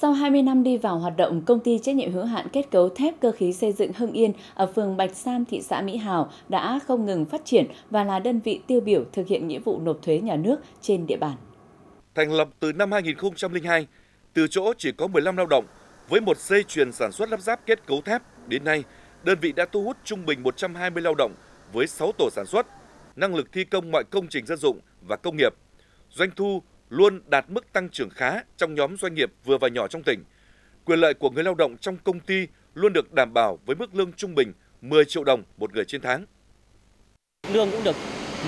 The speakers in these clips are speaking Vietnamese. Sau 20 năm đi vào hoạt động, Công ty trách nhiệm hữu hạn kết cấu thép cơ khí xây dựng Hưng Yên ở phường Bạch Sam, thị xã Mỹ Hào đã không ngừng phát triển và là đơn vị tiêu biểu thực hiện nghĩa vụ nộp thuế nhà nước trên địa bàn. Thành lập từ năm 2002, từ chỗ chỉ có 15 lao động, với một dây chuyền sản xuất lắp ráp kết cấu thép, đến nay, đơn vị đã thu hút trung bình 120 lao động với 6 tổ sản xuất, năng lực thi công mọi công trình dân dụng và công nghiệp. Doanh thu luôn đạt mức tăng trưởng khá trong nhóm doanh nghiệp vừa và nhỏ trong tỉnh. Quyền lợi của người lao động trong công ty luôn được đảm bảo với mức lương trung bình 10 triệu đồng một người trên tháng. Lương cũng được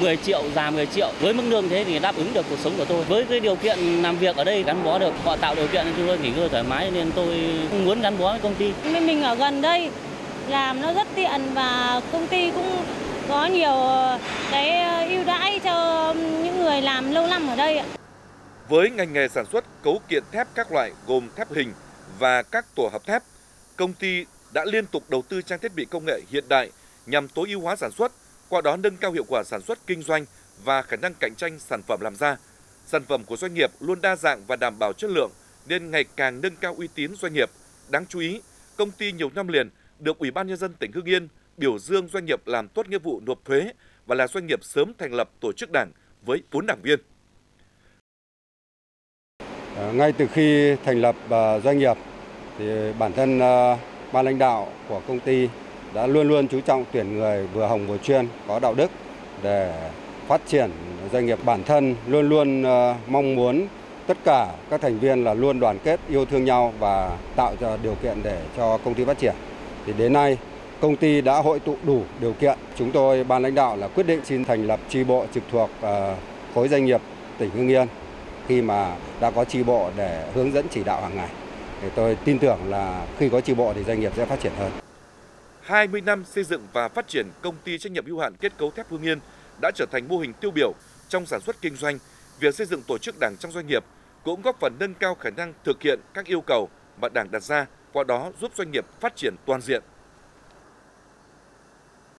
10 triệu, già 10 triệu. Với mức lương thế thì đáp ứng được cuộc sống của tôi. Với cái điều kiện làm việc ở đây gắn bó được, họ tạo điều kiện cho tôi nghỉ ngơi thoải mái nên tôi muốn gắn bó với công ty. Mình ở gần đây làm nó rất tiện và công ty cũng có nhiều cái ưu đãi cho những người làm lâu năm ở đây ạ. Với ngành nghề sản xuất cấu kiện thép các loại gồm thép hình và các tổ hợp thép, công ty đã liên tục đầu tư trang thiết bị công nghệ hiện đại nhằm tối ưu hóa sản xuất, qua đó nâng cao hiệu quả sản xuất kinh doanh và khả năng cạnh tranh sản phẩm làm ra. Sản phẩm của doanh nghiệp luôn đa dạng và đảm bảo chất lượng nên ngày càng nâng cao uy tín doanh nghiệp. Đáng chú ý, công ty nhiều năm liền được Ủy ban Nhân dân tỉnh Hưng Yên biểu dương doanh nghiệp làm tốt nghĩa vụ nộp thuế và là doanh nghiệp sớm thành lập tổ chức đảng với 4 đảng viên. Ngay từ khi thành lập doanh nghiệp, thì bản thân ban lãnh đạo của công ty đã luôn luôn chú trọng tuyển người vừa hồng vừa chuyên, có đạo đức để phát triển doanh nghiệp. Bản thân luôn luôn mong muốn tất cả các thành viên là luôn đoàn kết, yêu thương nhau và tạo ra điều kiện để cho công ty phát triển. Thì đến nay, công ty đã hội tụ đủ điều kiện. Chúng tôi, ban lãnh đạo là quyết định xin thành lập chi bộ trực thuộc khối doanh nghiệp tỉnh Hưng Yên. Khi mà đã có chi bộ để hướng dẫn chỉ đạo hàng ngày, thì tôi tin tưởng là khi có chi bộ thì doanh nghiệp sẽ phát triển hơn. 20 năm xây dựng và phát triển, Công ty trách nhiệm hữu hạn kết cấu thép Hưng Yên đã trở thành mô hình tiêu biểu trong sản xuất kinh doanh. Việc xây dựng tổ chức đảng trong doanh nghiệp cũng góp phần nâng cao khả năng thực hiện các yêu cầu mà đảng đặt ra, qua đó giúp doanh nghiệp phát triển toàn diện.